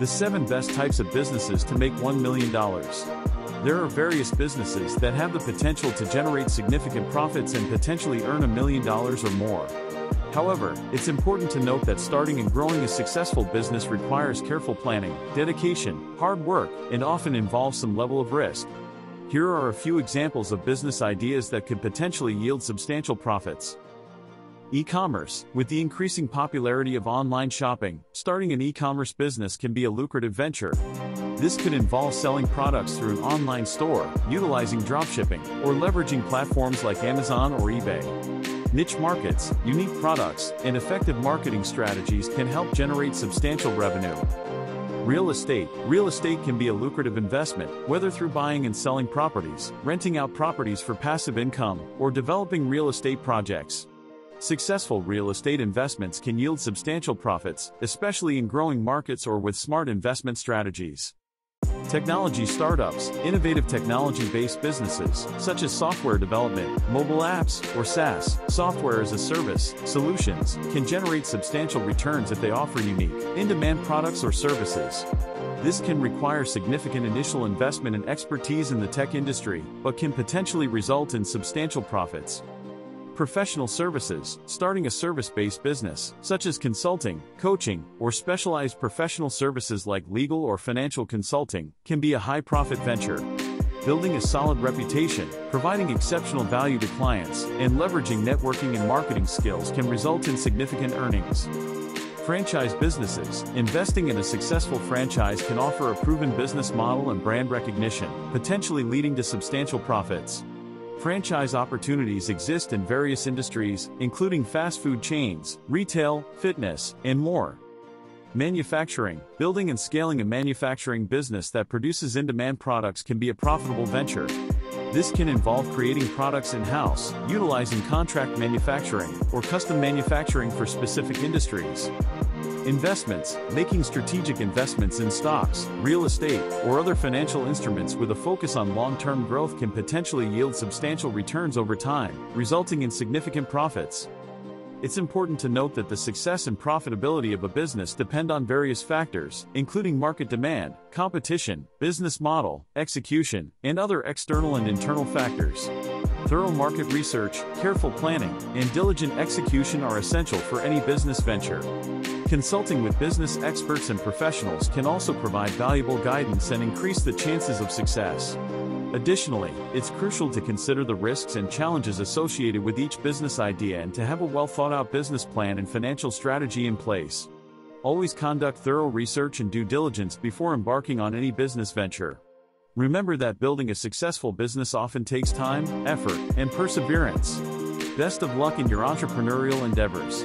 The 7 best types of businesses to make $1 million. There are various businesses that have the potential to generate significant profits and potentially earn $1 million or more. However, it's important to note that starting and growing a successful business requires careful planning, dedication, hard work, and often involves some level of risk. Here are a few examples of business ideas that could potentially yield substantial profits. E-commerce. With the increasing popularity of online shopping, starting an e-commerce business can be a lucrative venture. This could involve selling products through an online store, utilizing dropshipping, or leveraging platforms like Amazon or eBay. Niche markets, unique products, and effective marketing strategies can help generate substantial revenue. Real estate. Real estate can be a lucrative investment, whether through buying and selling properties, renting out properties for passive income, or developing real estate projects. Successful real estate investments can yield substantial profits, especially in growing markets or with smart investment strategies. Technology startups. Innovative technology-based businesses, such as software development, mobile apps, or SaaS, software as a service, solutions, can generate substantial returns if they offer unique, in-demand products or services. This can require significant initial investment and expertise in the tech industry, but can potentially result in substantial profits. Professional services. Starting a service-based business, such as consulting, coaching, or specialized professional services like legal or financial consulting, can be a high-profit venture. Building a solid reputation, providing exceptional value to clients, and leveraging networking and marketing skills can result in significant earnings. Franchise businesses. Investing in a successful franchise can offer a proven business model and brand recognition, potentially leading to substantial profits. Franchise opportunities exist in various industries, including fast food chains, retail, fitness, and more. Manufacturing. Building and scaling a manufacturing business that produces in-demand products can be a profitable venture. This can involve creating products in-house, utilizing contract manufacturing, or custom manufacturing for specific industries. Investments. Making strategic investments in stocks, real estate, or other financial instruments with a focus on long-term growth can potentially yield substantial returns over time, resulting in significant profits. It's important to note that the success and profitability of a business depend on various factors, including market demand, competition, business model, execution, and other external and internal factors. Thorough market research, careful planning, and diligent execution are essential for any business venture. Consulting with business experts and professionals can also provide valuable guidance and increase the chances of success. Additionally, it's crucial to consider the risks and challenges associated with each business idea and to have a well-thought-out business plan and financial strategy in place. Always conduct thorough research and due diligence before embarking on any business venture. Remember that building a successful business often takes time, effort, and perseverance. Best of luck in your entrepreneurial endeavors.